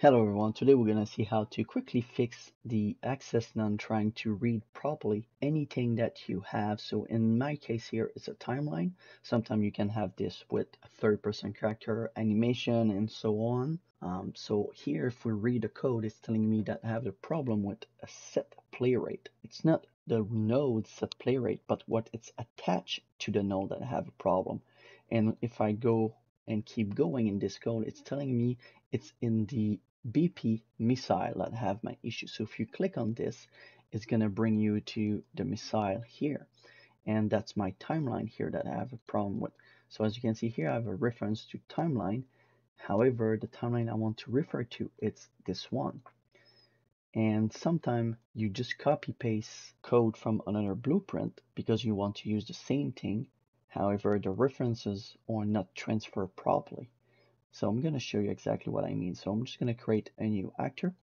Hello everyone, today we're going to see how to quickly fix the access none trying to read properly anything that you have. So in my case here, it's a timeline. Sometimes you can have this with a third-person character, animation, and so on. So here, if we read the code, it's telling me that I have a problem with a set play rate. It's not the node set play rate, but what it's attached to the node that I have a problem. And if I go and keep going in this code, it's telling me it's in the BP missile that have my issue. So if you click on this, it's going to bring you to the missile here. And that's my timeline here that I have a problem with. So as you can see here, I have a reference to timeline. However, the timeline I want to refer to, it's this one. And sometimes you just copy paste code from another blueprint because you want to use the same thing. However, the references are not transferred properly. So I'm going to show you exactly what I mean. So I'm just going to create a new actor.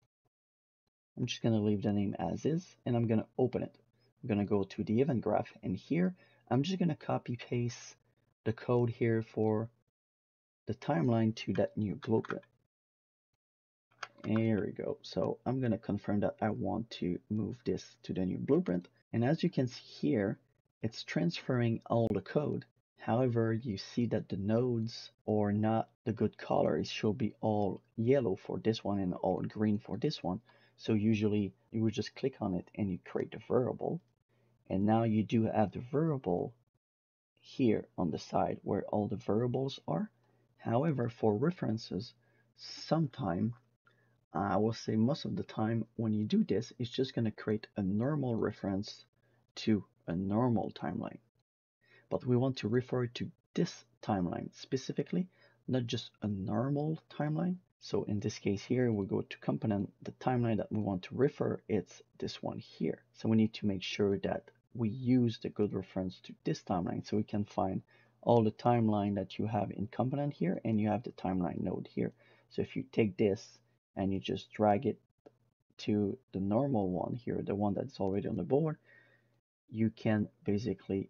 I'm just going to leave the name as is, and I'm going to open it. I'm going to go to the event graph, and here I'm just going to copy paste the code here for the timeline to that new blueprint. There we go. So I'm going to confirm that I want to move this to the new blueprint. And as you can see here, it's transferring all the code. However, you see that the nodes are not the good color. It should be all yellow for this one and all green for this one. So usually you would just click on it and you create a variable. And now you do have the variable here on the side where all the variables are. However, for references, sometime, I will say most of the time when you do this, it's just going to create a normal reference to a normal timeline. But we want to refer to this timeline specifically, not just a normal timeline. So in this case here, we go to component. The timeline that we want to refer, it's this one here. So we need to make sure that we use the good reference to this timeline, so we can find all the timeline that you have in component here, and you have the timeline node here. So if you take this and you just drag it to the normal one here, the one that's already on the board, you can basically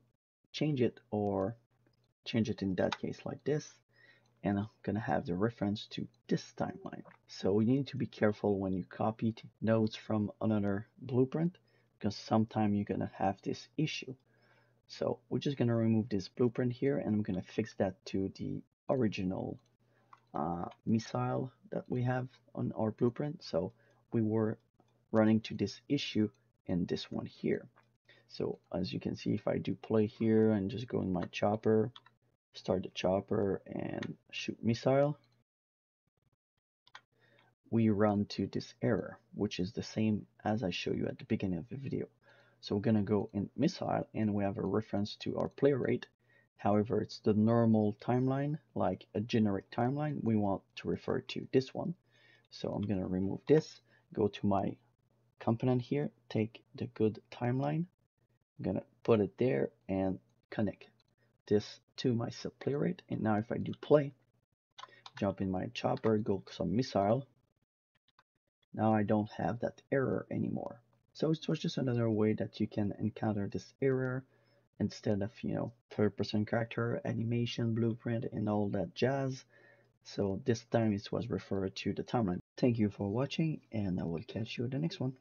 change it or change it in that case like this, and I'm gonna have the reference to this timeline. So you need to be careful when you copy nodes from another blueprint, because sometimes you're gonna have this issue. So we're just gonna remove this blueprint here, and I'm gonna fix that to the original missile that we have on our blueprint. So we were running to this issue in this one here. So as you can see, if I do play here and just go in my chopper, start the chopper and shoot missile, we run to this error, which is the same as I show you at the beginning of the video. So we're going to go in missile, and we have a reference to our play rate. However, it's the normal timeline, like a generic timeline. We want to refer to this one. So I'm going to remove this, go to my component here, take the good timeline. I'm going to put it there and connect this to my set play rate. And now if I do play, jump in my chopper, go some missile. Now I don't have that error anymore. So it was just another way that you can encounter this error instead of, you know, third-person character, animation, blueprint, and all that jazz. So this time it was referred to the timeline. Thank you for watching, and I will catch you in the next one.